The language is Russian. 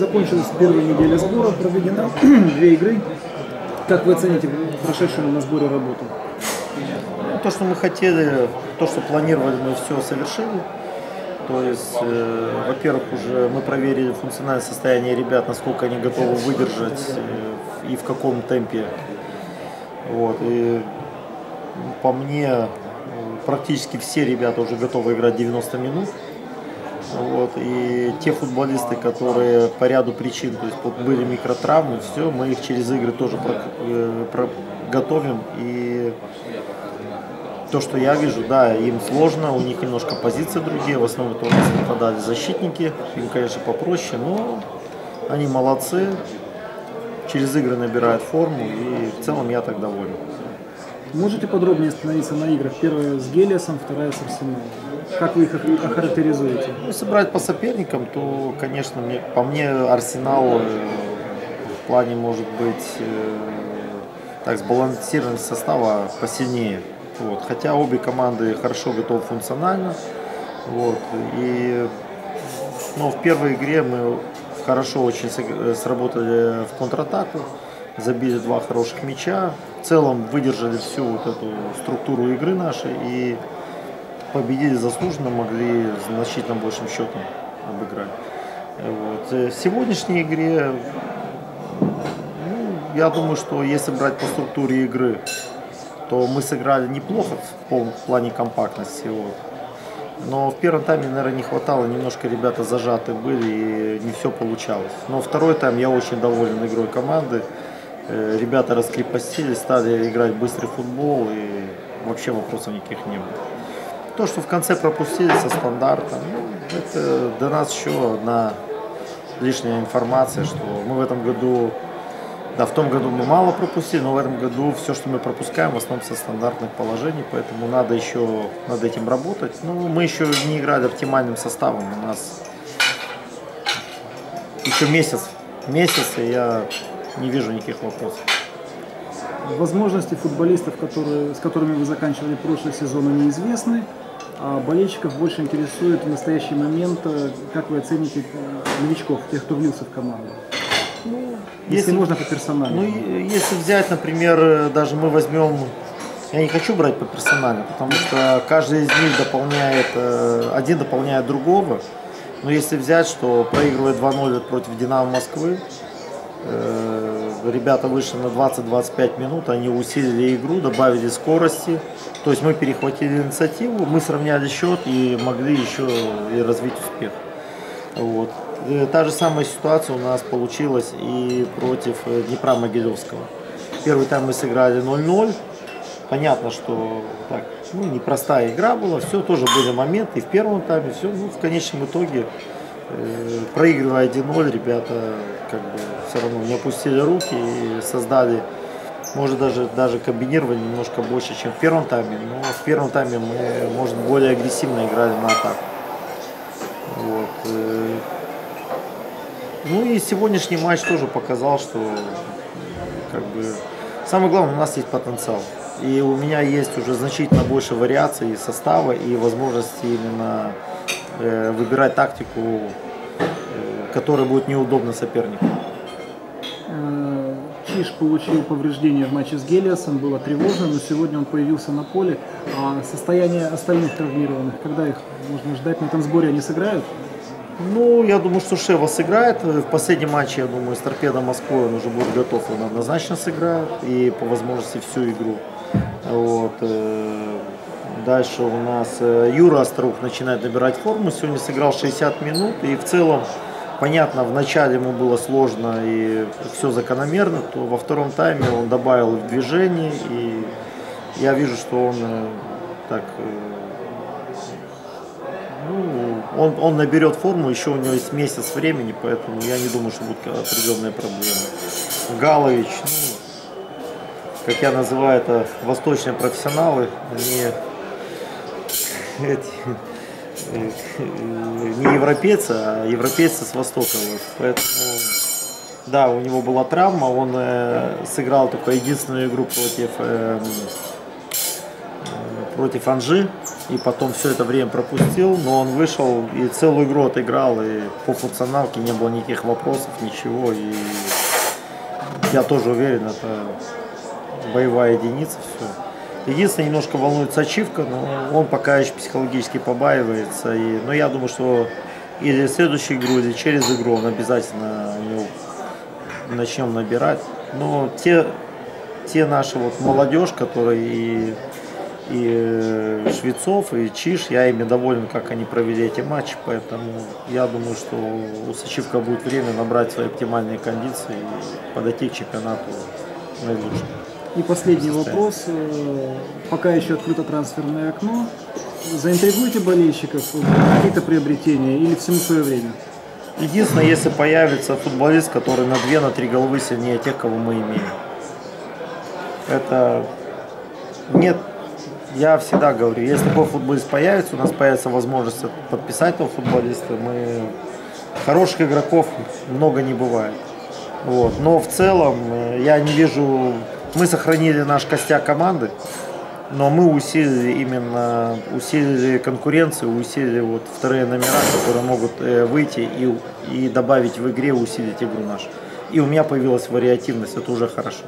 Закончилась первая неделя сбора, проведена 2 игры. Как вы оцените прошедшую на сборе работу? То, что мы хотели, то, что планировали, мы все совершили. То есть, во-первых, уже мы проверили функциональное состояние ребят, насколько они готовы выдержать и в каком темпе. Вот. И по мне, практически все ребята уже готовы играть 90 минут. Вот. И те футболисты, которые по ряду причин, то есть вот были микротравмы, все, мы их через игры тоже готовим. И то, что я вижу, да, им сложно, у них немножко позиции другие, в основном у нас нападали защитники, им, конечно, попроще, но они молодцы, через игры набирают форму, и в целом я так доволен. Можете подробнее остановиться на играх? Первая с Гелиасом, вторая с Арсеналом. Как вы их охарактеризуете? Если брать по соперникам, то, конечно, по мне Арсенал в плане, может быть, так сбалансированность состава посильнее. Вот. Хотя обе команды хорошо готовы функционально. Вот. И, ну, в первой игре мы хорошо очень сработали в контратаку. Забили 2 хороших мяча. В целом выдержали всю вот эту структуру игры нашей и победили заслуженно, могли значительно большим счетом обыграть. Вот. В сегодняшней игре, ну, я думаю, что если брать по структуре игры, то мы сыграли неплохо в плане компактности. Вот. Но в первом тайме, наверное, не хватало, немножко ребята зажаты были и не все получалось. Но второй тайм я очень доволен игрой команды. Ребята раскрепостились, стали играть быстрый футбол, и вообще вопросов никаких не было. То, что в конце пропустили со стандартом, ну, это до нас еще одна лишняя информация, что мы в этом году, да, в том году мы мало пропустили, но в этом году все, что мы пропускаем, в основном со стандартных положений, поэтому надо еще над этим работать. Ну, мы еще не играли оптимальным составом, у нас еще месяц, и я не вижу никаких вопросов. Возможности футболистов, с которыми вы заканчивали прошлый сезон, неизвестны. А болельщиков больше интересует в настоящий момент, как вы оцените новичков, тех, кто влился в команду. Ну, если можно по персоналу. Ну, если взять, например, даже мы возьмем... Я не хочу брать по персоналу, потому что каждый из них дополняет... Один дополняет другого. Но если взять, что проигрывает 2-0 против Динамо Москвы, ребята вышли на 20-25 минут, они усилили игру, добавили скорости. То есть мы перехватили инициативу, мы сравняли счет и могли еще и развить успех. Вот. Та же самая ситуация у нас получилась и против Днепра Могилевского. Первый тайм мы сыграли 0-0. Понятно, что так, ну, непростая игра была, все, тоже были моменты и в первом тайме, все, ну, в конечном итоге, проигрывая 1-0, ребята как бы все равно не опустили руки и создали, может, даже комбинировали немножко больше, чем в первом тайме, но в первом тайме мы, может, более агрессивно играли на атаку. Вот. Ну и сегодняшний матч тоже показал, что как бы, самое главное, у нас есть потенциал. И у меня есть уже значительно больше вариаций состава и возможности именно выбирать тактику, которая будет неудобна сопернику. Чиш получил повреждение в матче с Гелиасом, было тревожно, но сегодня он появился на поле. А состояние остальных травмированных, когда их можно ждать? На этом сборе они сыграют? Ну, я думаю, что Шева сыграет. В последнем матче, я думаю, с Торпедо Москвы он уже будет готов, он однозначно сыграет. И по возможности всю игру. Вот. Дальше у нас Юра Островух начинает набирать форму. Сегодня сыграл 60 минут. И в целом, понятно, в начале ему было сложно и все закономерно. То во втором тайме он добавил в движение. И я вижу, что он так... Ну, он наберет форму, еще у него есть месяц времени, поэтому я не думаю, что будут определенные проблемы. Галович, ну, как я называю это, восточные профессионалы, не европейцы, а европейцы с Востока. Вот. Поэтому, да, у него была травма, он сыграл только единственную игру против Анжи. и потом все это время пропустил, но он вышел и целую игру отыграл, и по функционалке не было никаких вопросов, ничего, и я тоже уверен, это боевая единица, все. Единственное, немножко волнует Сачивка, но он пока еще психологически побаивается, но я думаю, что или в следующую игру, или через игру он обязательно начнем набирать, но те наши вот молодежь, которые и Швецов, и Чиш, я ими доволен, как они провели эти матчи, поэтому я думаю, что у Сачивка будет время набрать свои оптимальные кондиции и подойти к чемпионату наилучшим. И последний вопрос. Пока еще открыто трансферное окно. Заинтригуйте болельщиков, какие-то приобретения или всему свое время? Единственное, если появится футболист, который на 2-3 головы сильнее тех, кого мы имеем. Это нет. Я всегда говорю, если такой футболист появится, у нас появится возможность подписать этого футболиста. Мы хороших игроков много не бывает. Вот. Но в целом я не вижу. Мы сохранили наш костяк команды, но мы усилили конкуренцию, усилили вот вторые номера, которые могут выйти и добавить в игре, усилить игру нашу. И у меня появилась вариативность, это уже хорошо.